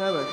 We'll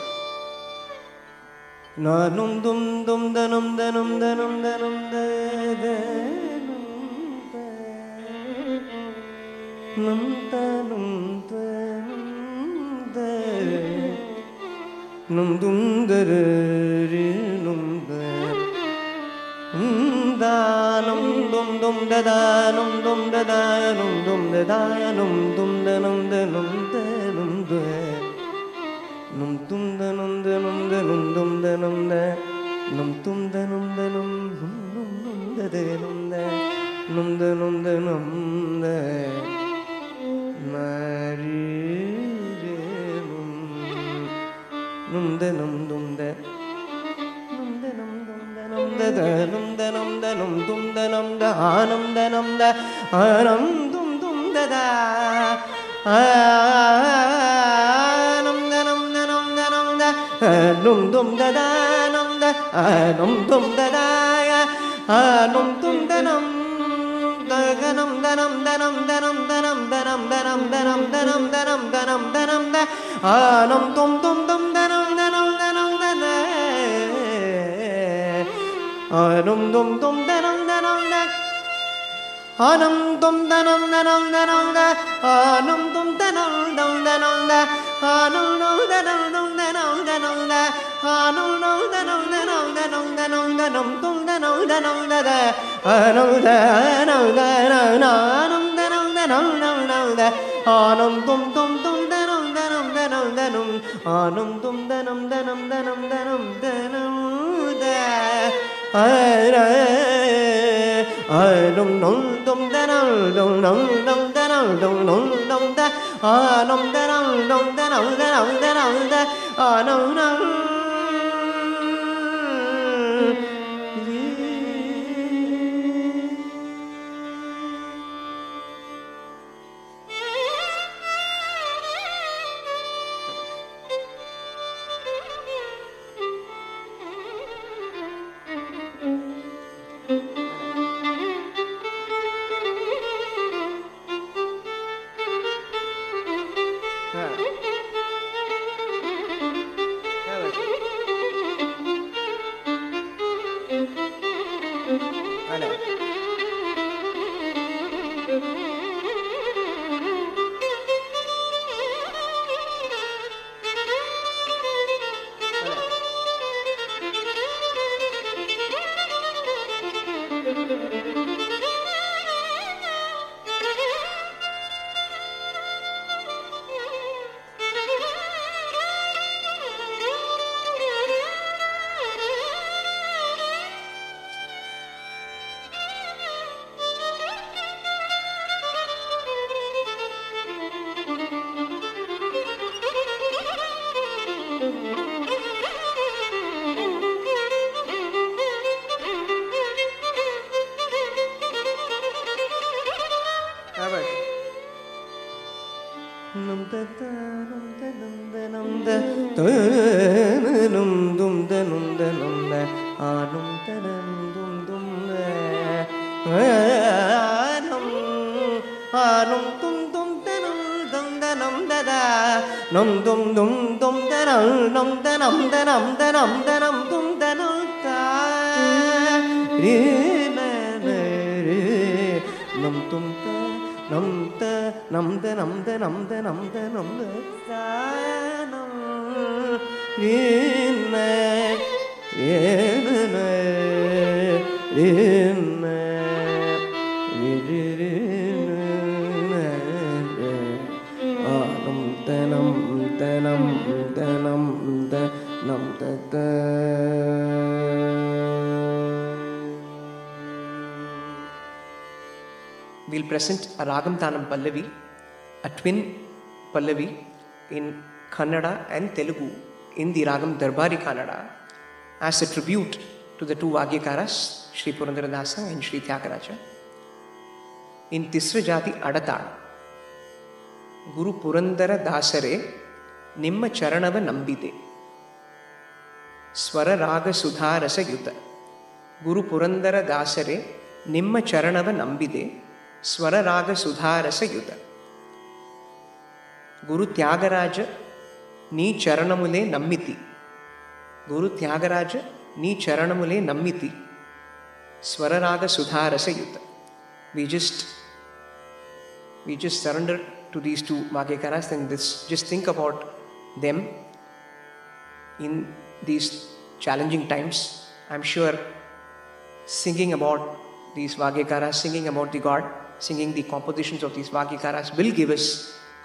present a ragam, thanam, Pallavi, a twin Pallavi in Kannada and Telugu in the ragam Darbari Kanada as a tribute to the two Vagyakaras, Sri Purandara Dasa and Sri Tyagaraja. In tisra jati Adata, Guru Purandara Dasare Nimma Charanava Nambide Swara Raga Sudha Rasa Yuta. Guru Purandara Dasare Nimma Charanava Nambide Swara Raga Sudha Rasa Yuta. Guru Tyagaraja నీ చరణములే నమ్మితి. గురు త్యాగరాజ నీ చరణములే నమ్మితి. స్వరరాగ సుధారసయుత. We just surrender to these two Vagyakaras and just think about them in these challenging times. I'm sure singing about these Vagyakaras, singing about the God, singing the compositions of these Vagyakaras will give us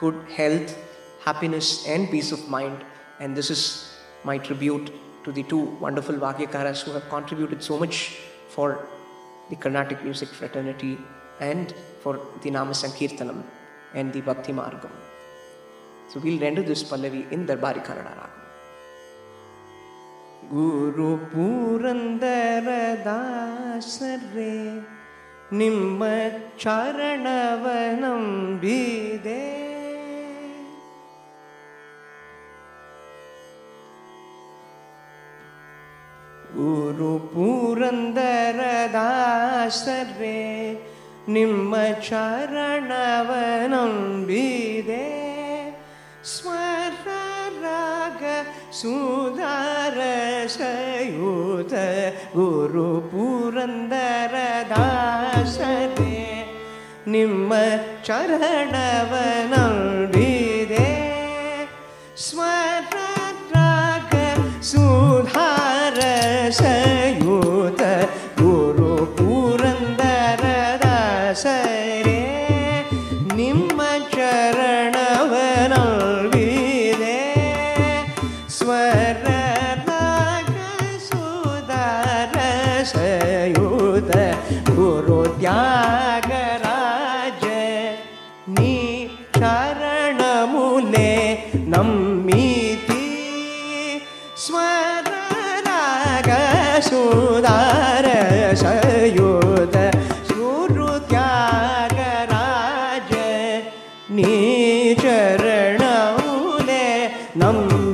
good health, happiness and peace of mind. And this is my tribute to the two wonderful Vagyakaras who have contributed so much for the Carnatic music fraternity and for the Namasankirtanam and the Bhakti Margam. So we'll render this Pallavi in Darbari Kanada ragam. Guru Purandaradasare nimma charanavanam bide Guru Purandaradasare nimma charanavanam bide swara raga sudharasayuta Guru Purandaradasare nimma charanavanaide swara raga sudharasayuta Guru Purandaradasare nimma charanavanaide Guru Tyagaraja ni charanamule nammiti swara raga sudarasayuta Guru Tyagaraja ni charanamule nammiti.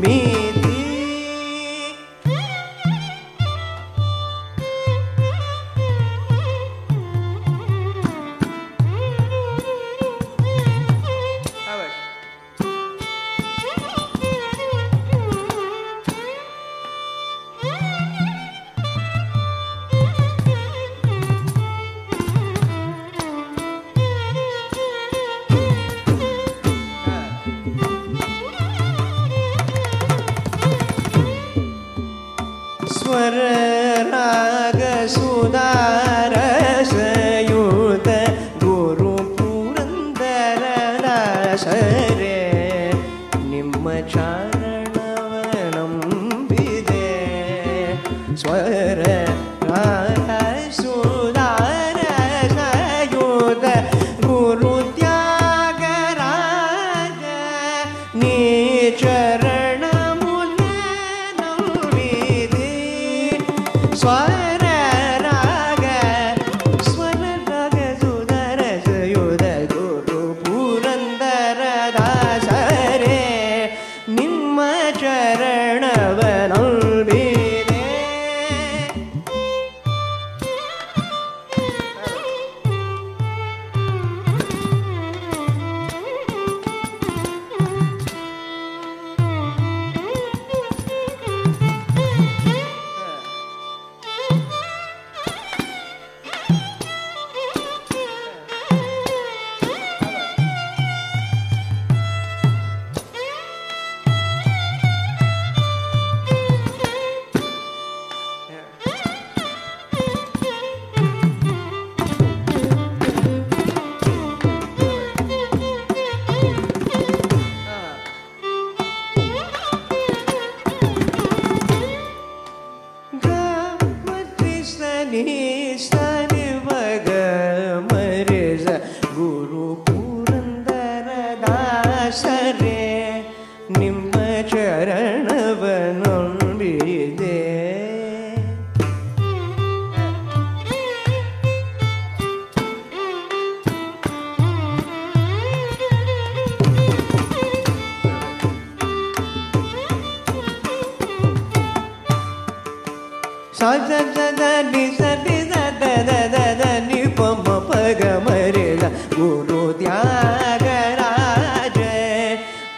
Guru Tyagaraja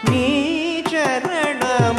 ni charanam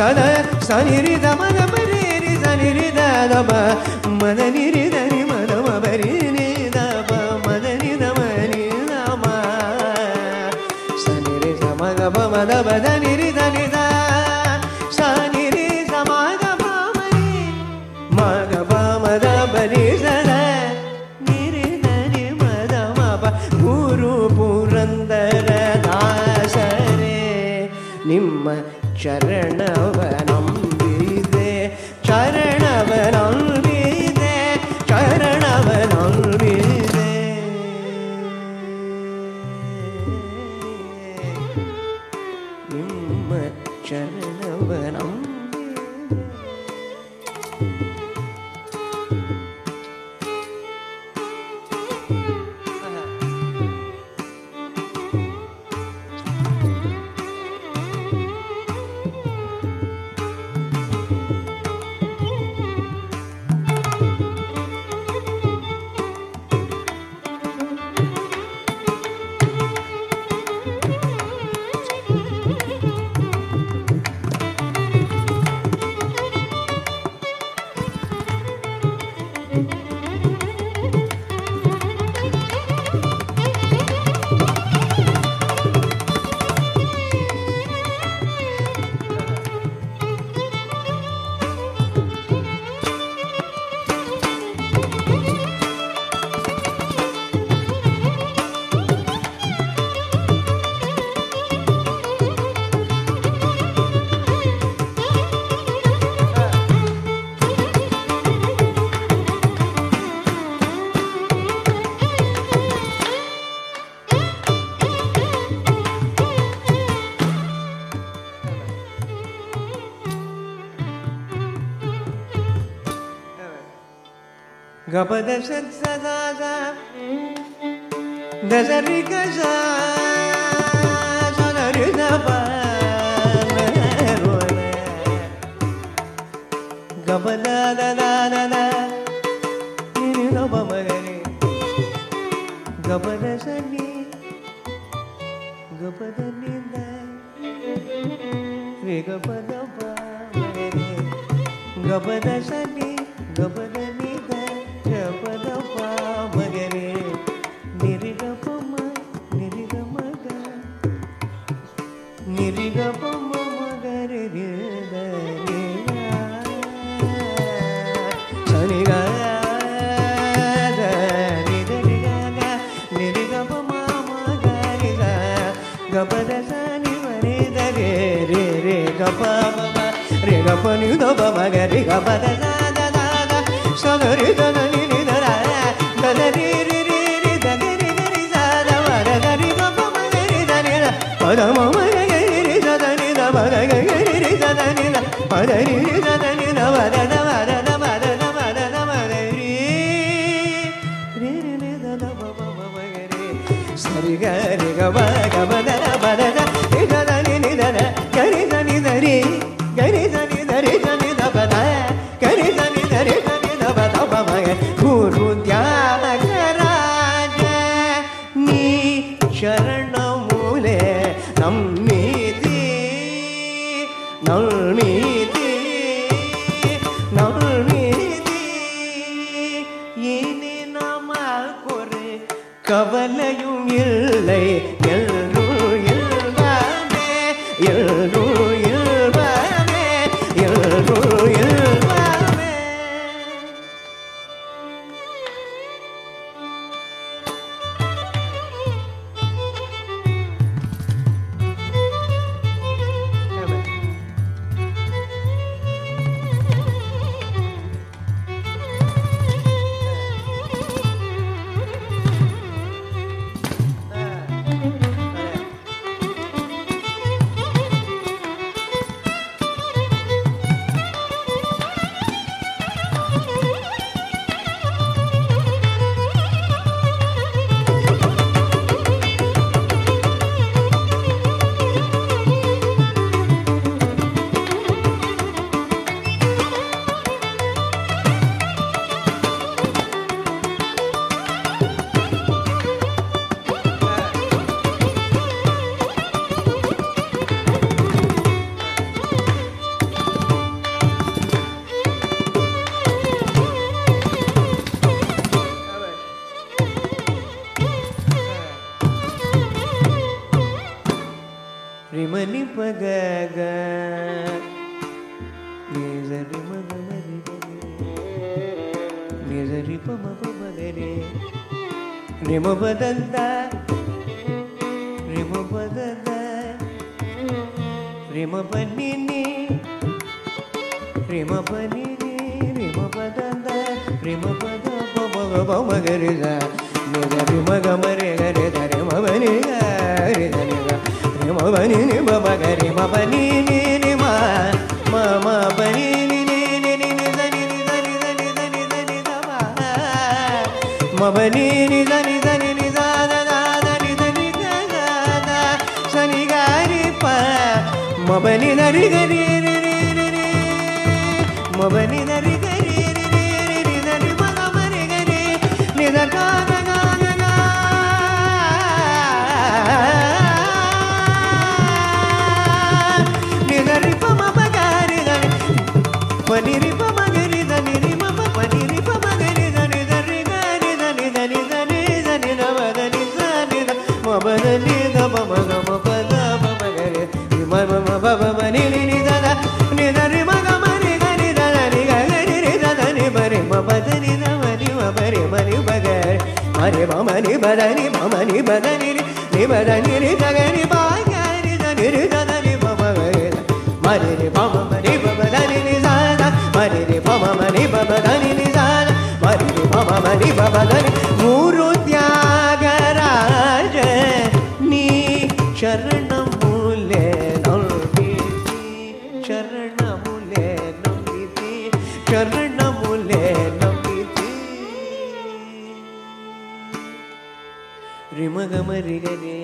Sana saniri da ma da ma re re saniri da da ma ma da ni re da ni ma da ma ba re ni da ba ma da ni da ma ni da ma saniri da ma da ma da ba da ni re da ni da saniri da ma da ma da ba re da ni re da ni ma da ba Guru Purandara Dasa re Nimma Charanavanambide, Charanavanambide, Charanavanambide. Nimma Charanavanambide. Gapada Satsada Dasarikaza Sadarinapa Gapada Dadana Ninobamari Gapada Sani Gapada Ninda Rigapada Gapada Sani Gapada Pani da ba ma ga ri ga ba da da da da da sa da ri da na ni ni da ra da da ri ri sa da ma da ri ga ba ma ga ri da ni da pa da ma ma ga ri da da ni da ba ga ga ri da da ni da pa da ri da da ni da ba da da ma da da ma da da ma da da ma ri ri ri da da ba ba ba ga ri sa ri ga ba da da ni da da ni da da ga ri da ni da ri ga ri da ma ga ga ni za ri ma ga ma ri ga ni za ri pa ma ga re re ma ba da da re ma ba da da re ma ba ni re ma ba ni re ma ba da da re ma ba da ba ma ga re za ni za ri ma ga ma re ga re ma ba ni ga re za ni ga ma ba ni ni ma ba ga re ma ba ni ni ma ma ma ba ni ni za ni za ni za ni za ni za ni za ma ba ni ni za ni za ni ga sa ni ga ri pa ma ba ni na ri ga ri ma ba ni na ri ga ri na ri ma ga ma ri ga ri ni da ga ga pani ri pa ma ga ri ma pa pani ri pa ma ga ri na ma da ni sa ni da ma ba da ni da ba ma ga ma pa da ba ma ga ri ma ma ba ba ni ni da da ni da ri ma ga ma ri ga ni da da ni ga ri ri da da ni ba ri ma ba da ni na ma ni ma ba ri ma ni ba ga ri ma ma ni ba da ni ri ga ri ba ga ri da ni da da ni ma ma ga ri ma ri ri ba ma ni ba ba da ni mari re pa ma mari ba ba dani ni zara mari re pa ma mari ba ba dani muru tyagaraja ni charanam mule nambiti charanam mule nambiti charanam mule nambiti rimaga mari gane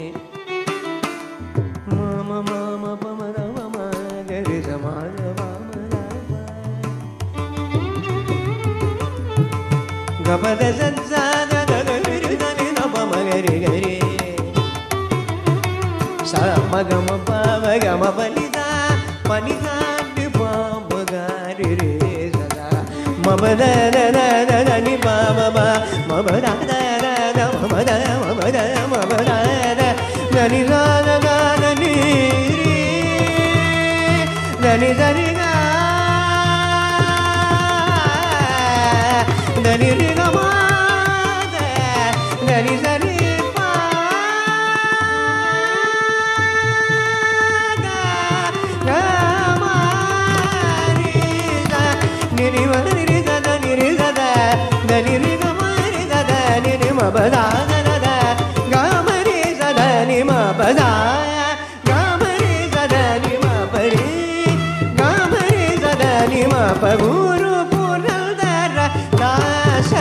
mama mama pamara mama gare samagava gapada sansa da da ri da ni na ba ma ga ri sa ma ga ma ni ba ba ga ri sa da ma ba da da da ni ba ba ma ba da da da ma da ma da ma ba da da ni ra da ga ni ri da ni da ri ga da ni ri ga ma da ni za ni pa ga ma ni ma ri ga da ni ri ga da ni ri ga ma ri ga da ni ni ma ba da da da ga ma ri za da ni ma ba da ga ma ri za da ni ma pa ri ga ma ri za da ni ma pa gu I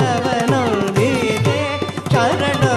ಶರಣವನು ನೀನೇ ಶರಣ